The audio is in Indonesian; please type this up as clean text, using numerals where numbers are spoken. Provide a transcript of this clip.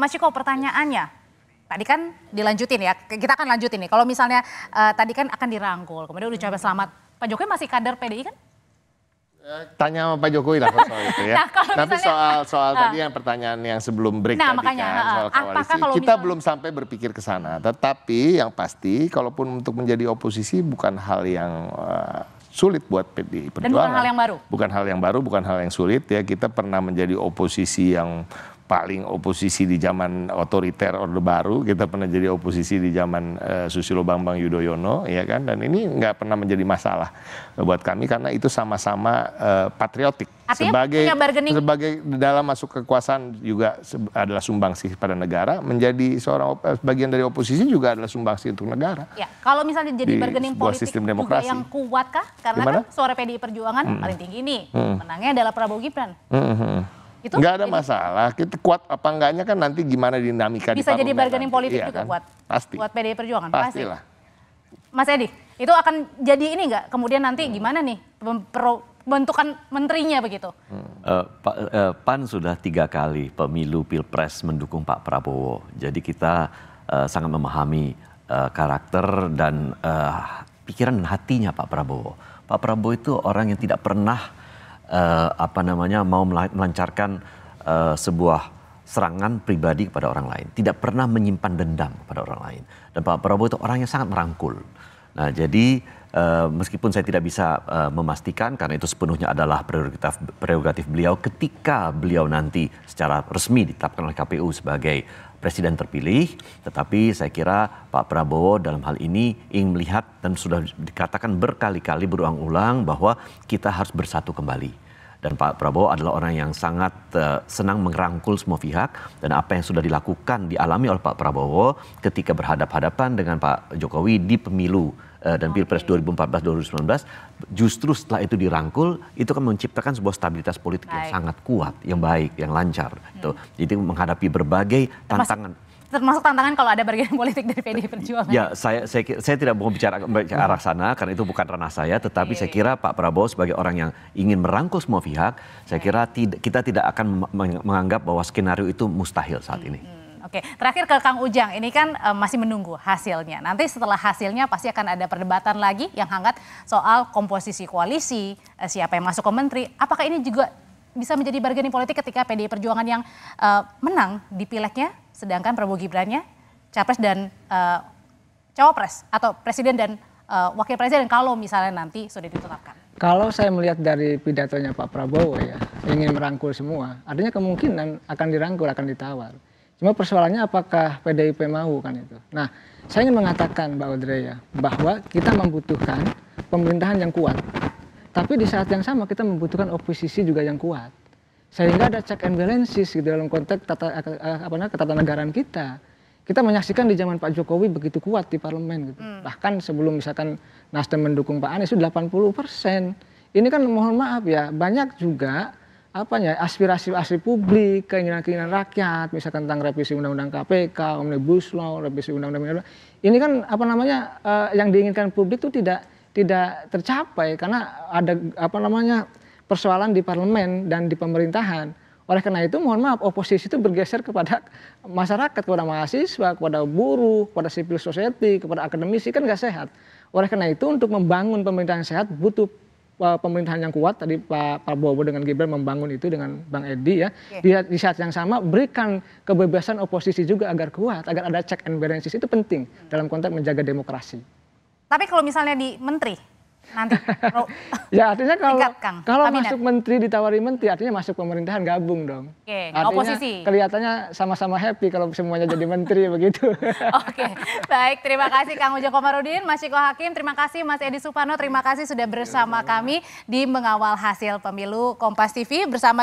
Mas Chiko, pertanyaannya, tadi kan dilanjutin ya, kita akan lanjutin nih. Kalau misalnya tadi kan akan dirangkul, kemudian udah ucapkan selamat. Pak Jokowi masih kader PDI kan? Tanya sama Pak Jokowi lah soal itu ya. Nah, tapi misalnya, soal tadi yang pertanyaan yang sebelum break nah, tadi makanya, kan, soal koalisi. Kita belum sampai berpikir ke sana. Tetapi yang pasti, kalaupun untuk menjadi oposisi bukan hal yang sulit buat PD Perjuangan. Dan bukan hal yang baru. Bukan hal yang baru, bukan hal yang sulit ya. Kita pernah menjadi oposisi yang paling oposisi di zaman otoriter Orde Baru, kita pernah jadi oposisi di zaman Susilo Bambang Yudhoyono, ya kan? Dan ini nggak pernah menjadi masalah buat kami karena itu sama-sama patriotik. Artinya sebagai dalam masuk kekuasaan juga adalah sumbangsih pada negara, menjadi seorang bagian dari oposisi juga adalah sumbangsih untuk negara. Ya, kalau misalnya jadi bargaining politik juga yang kuat kah? Karena kan suara PDI Perjuangan paling tinggi nih, menangnya adalah Prabowo Gibran. Nggak ada masalah, kita kuat apa enggaknya kan nanti gimana dinamika di parlemen. Bisa jadi bargaining politik iya juga kan? Kuat, pasti. Buat PDI Perjuangan, pasti. Pastilah. Mas Edi, itu akan jadi ini nggak? Kemudian nanti gimana nih bentukan menterinya begitu? PAN sudah 3 kali pemilu Pilpres mendukung Pak Prabowo. Jadi kita sangat memahami karakter dan pikiran dan hatinya Pak Prabowo. Pak Prabowo itu orang yang tidak pernah mau melancarkan sebuah serangan pribadi kepada orang lain. Tidak pernah menyimpan dendam kepada orang lain. Dan Pak Prabowo itu orangnya sangat merangkul. Nah jadi meskipun saya tidak bisa memastikan karena itu sepenuhnya adalah prerogatif beliau ketika beliau nanti secara resmi ditetapkan oleh KPU sebagai presiden terpilih. Tetapi saya kira Pak Prabowo dalam hal ini ingin melihat dan sudah dikatakan berkali-kali berulang-ulang bahwa kita harus bersatu kembali. Dan Pak Prabowo adalah orang yang sangat senang merangkul semua pihak. Dan apa yang sudah dilakukan, dialami oleh Pak Prabowo ketika berhadapan-hadapan dengan Pak Jokowi di pemilu dan Pilpres 2014-2019. Justru setelah itu dirangkul, itu kan menciptakan sebuah stabilitas politik yang sangat kuat, yang baik, yang lancar. Gitu. Jadi menghadapi berbagai tantangan. Termasuk tantangan kalau ada bargaining politik dari PDI Perjuangan. Ya, saya tidak mau bicara ke arah sana karena itu bukan ranah saya, tetapi saya kira Pak Prabowo sebagai orang yang ingin merangkul semua pihak, saya kira kita tidak akan menganggap bahwa skenario itu mustahil saat ini. Oke, terakhir ke Kang Ujang, ini kan masih menunggu hasilnya. Nanti setelah hasilnya pasti akan ada perdebatan lagi yang hangat soal komposisi koalisi, siapa yang masuk ke menteri. Apakah ini juga bisa menjadi bargaining politik ketika PDI Perjuangan yang menang di pilegnya, sedangkan Prabowo Gibrannya capres dan cawapres atau presiden dan wakil presiden kalau misalnya nanti sudah ditetapkan. Kalau saya melihat dari pidatonya Pak Prabowo ya ingin merangkul semua, artinya kemungkinan akan dirangkul, akan ditawar. Cuma persoalannya apakah PDIP mau kan itu. Nah, saya ingin mengatakan Mbak Audrey ya bahwa kita membutuhkan pemerintahan yang kuat. Tapi di saat yang sama kita membutuhkan oposisi juga yang kuat. Sehingga ada check and balances gitu dalam konteks ketatanegaraan kita. Kita menyaksikan di zaman Pak Jokowi begitu kuat di parlemen gitu. Bahkan sebelum misalkan Nasdem mendukung Pak Anies itu 80%. Ini kan mohon maaf ya, banyak juga aspirasi publik, keinginan-keinginan rakyat, misalkan tentang revisi undang-undang KPK, omnibus law, revisi undang-undang ini kan yang diinginkan publik itu tidak tercapai karena ada persoalan di parlemen dan di pemerintahan. Oleh karena itu mohon maaf oposisi itu bergeser kepada masyarakat, kepada mahasiswa, kepada buruh, kepada civil society, kepada akademisi kan nggak sehat. Oleh karena itu untuk membangun pemerintahan sehat butuh pemerintahan yang kuat. Tadi Pak Prabowo dengan Gibran membangun itu dengan Bang Edi ya. Di saat yang sama berikan kebebasan oposisi juga agar kuat, agar ada check and balances itu penting dalam konteks menjaga demokrasi. Tapi kalau misalnya di menteri nanti ya artinya kalau masuk menteri ditawari menteri artinya masuk pemerintahan gabung dong. Artinya oposisi. Kelihatannya sama-sama happy kalau semuanya jadi menteri begitu. Baik, terima kasih Kang Ujoko Marudin, Mas Chiko Hakim, terima kasih Mas Edi Suparno, terima kasih sudah bersama kami di Mengawal Hasil Pemilu Kompas TV bersama